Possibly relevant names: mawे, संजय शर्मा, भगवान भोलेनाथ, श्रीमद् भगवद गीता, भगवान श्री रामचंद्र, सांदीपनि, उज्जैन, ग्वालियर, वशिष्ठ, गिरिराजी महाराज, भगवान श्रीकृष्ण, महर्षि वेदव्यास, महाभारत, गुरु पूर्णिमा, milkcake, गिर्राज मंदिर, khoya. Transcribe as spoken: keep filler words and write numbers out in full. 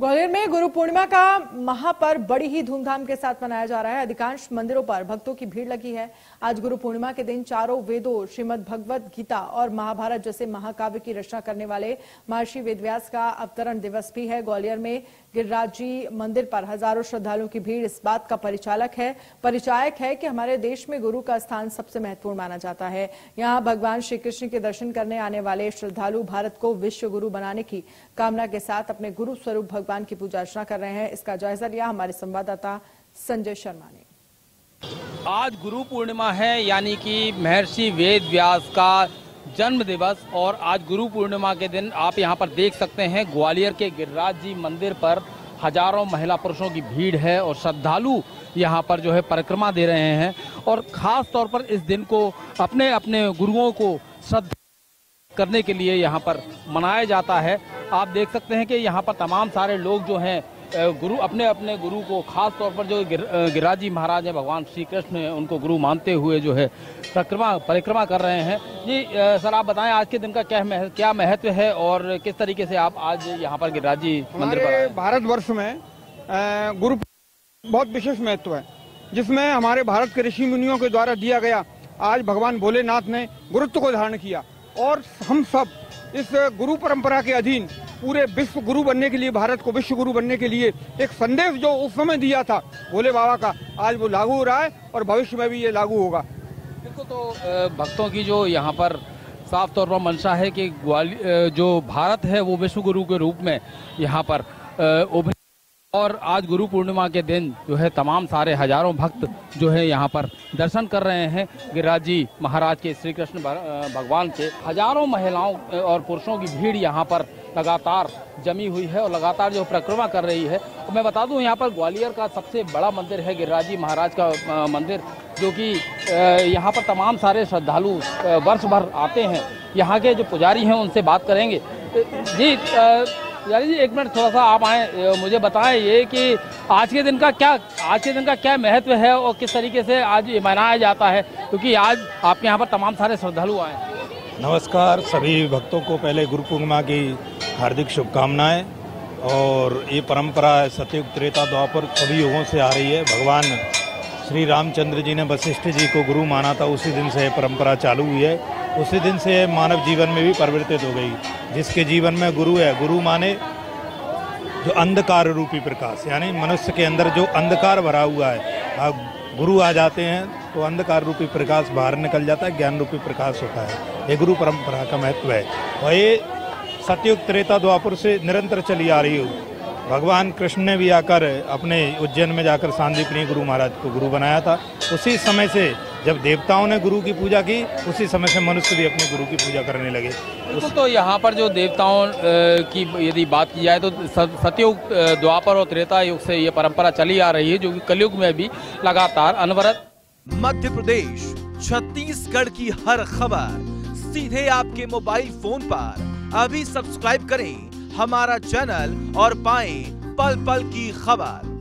ग्वालियर में गुरु पूर्णिमा का महापर्व बड़ी ही धूमधाम के साथ मनाया जा रहा है। अधिकांश मंदिरों पर भक्तों की भीड़ लगी है। आज गुरु पूर्णिमा के दिन चारों वेदों श्रीमद् भगवद गीता और महाभारत जैसे महाकाव्य की रचना करने वाले महर्षि वेदव्यास का अवतरण दिवस भी है। ग्वालियर में गिरिराजी मंदिर पर हजारों श्रद्धालुओं की भीड़ इस बात का परिचालक है परिचायक है कि हमारे देश में गुरु का स्थान सबसे महत्वपूर्ण माना जाता है। यहाँ भगवान श्रीकृष्ण के दर्शन करने आने वाले श्रद्धालु भारत को विश्व गुरु बनाने की कामना के साथ अपने गुरु स्वरूप भगवान की पूजा अर्चना कर रहे हैं। इसका जायजा लिया हमारे संवाददाता संजय शर्मा ने। आज गुरु पूर्णिमा है, यानी कि महर्षि वेदव्यास का जन्म दिवस, और आज गुरु पूर्णिमा के दिन आप यहाँ पर देख सकते हैं ग्वालियर के गिरिराज जी मंदिर पर हजारों महिला पुरुषों की भीड़ है और श्रद्धालु यहाँ पर जो है परिक्रमा दे रहे हैं और खास तौर पर इस दिन को अपने अपने गुरुओं को श्रद्धा करने के लिए यहाँ पर मनाया जाता है। आप देख सकते हैं कि यहाँ पर तमाम सारे लोग जो हैं गुरु अपने अपने गुरु को खास तौर पर जो गिर, गिरिराजी महाराज हैं, भगवान श्री कृष्ण हैं, उनको गुरु मानते हुए जो है परिक्रमा परिक्रमा कर रहे हैं। जी सर, आप बताएं आज के दिन का क्या मह, क्या महत्व है और किस तरीके से आप आज यहाँ पर गिरिराजी मंदिर पर आए? भारतवर्ष में गुरु बहुत विशेष महत्व है, जिसमें हमारे भारत के ऋषि मुनियों के द्वारा दिया गया। आज भगवान भोलेनाथ ने गुरुत्व को धारण किया और हम सब इस गुरु परंपरा के अधीन पूरे विश्व गुरु बनने के लिए, भारत को विश्व गुरु बनने के लिए एक संदेश जो उस समय दिया था भोले बाबा का, आज वो लागू हो रहा है और भविष्य में भी ये लागू होगा। बिल्कुल, तो भक्तों की जो यहाँ पर साफ तौर पर मंशा है कि ग्वालियर जो भारत है वो विश्व गुरु के रूप में यहाँ पर उभरे, और आज गुरु पूर्णिमा के दिन जो है तमाम सारे हजारों भक्त जो है यहाँ पर दर्शन कर रहे हैं गिरिराजी महाराज के, श्री कृष्ण भगवान के। हजारों महिलाओं और पुरुषों की भीड़ यहाँ पर लगातार जमी हुई है और लगातार जो परिक्रमा कर रही है। तो मैं बता दूं, यहाँ पर ग्वालियर का सबसे बड़ा मंदिर है गिरिराजी महाराज का मंदिर, जो कि यहाँ पर तमाम सारे श्रद्धालु वर्ष भर आते हैं। यहाँ के जो पुजारी हैं उनसे बात करेंगे। जी यानी जी, एक मिनट थोड़ा सा आप आए, मुझे बताएं ये कि आज के दिन का क्या आज के दिन का क्या महत्व है और किस तरीके से आज ये मनाया जाता है, क्योंकि आज आपके यहाँ पर तमाम सारे श्रद्धालु आए। नमस्कार सभी भक्तों को, पहले गुरु पूर्णिमा की हार्दिक शुभकामनाएं। और ये परंपरा सतयुग त्रेता द्वापर सभी युगों से आ रही है। भगवान श्री रामचंद्र जी ने वशिष्ठ जी को गुरु माना था, उसी दिन से परंपरा चालू हुई है। उसी दिन से मानव जीवन में भी परिवर्तित हो गई। जिसके जीवन में गुरु है, गुरु माने जो अंधकार रूपी प्रकाश, यानी मनुष्य के अंदर जो अंधकार भरा हुआ है, अब गुरु आ जाते हैं तो अंधकार रूपी प्रकाश बाहर निकल जाता है, ज्ञान रूपी प्रकाश होता है। ये गुरु परंपरा का महत्व है और ये सतयुग त्रेता द्वापर से निरंतर चली आ रही हो। भगवान कृष्ण ने भी आकर अपने उज्जैन में जाकर सांदीपनि गुरु महाराज को गुरु बनाया था। उसी समय से जब देवताओं ने गुरु की पूजा की, उसी समय से मनुष्य भी अपने गुरु की पूजा करने लगे। उस... तो यहाँ पर जो देवताओं की यदि बात की जाए तो सतयुग द्वापर और त्रेता युग से ये परंपरा चली आ रही है, जो कि कलयुग में भी लगातार अनवरत। मध्य प्रदेश, छत्तीसगढ़ की हर खबर सीधे आपके मोबाइल फोन पर अभी सब्सक्राइब करें हमारा चैनल और पाएं पल पल की खबर।